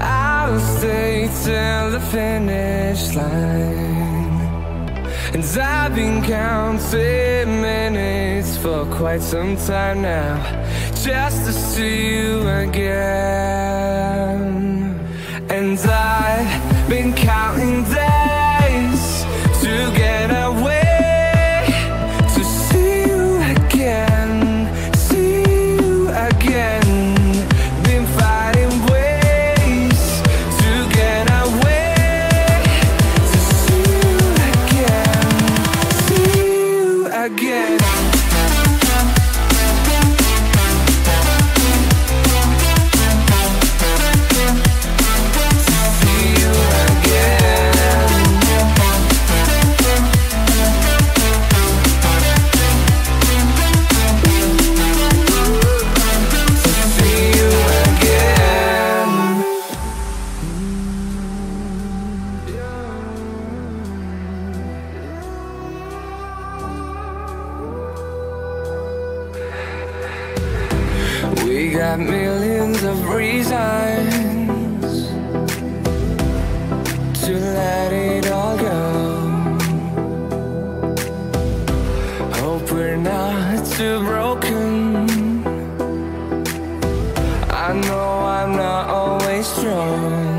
I'll stay till the finish line. And I've been counting minutes for quite some time now, just to see you again. And I've been counting days to get away, to see you again, been fighting ways to get away, to see you again, see you again. We got millions of reasons to let it all go. Hope we're not too broken. I know I'm not always strong.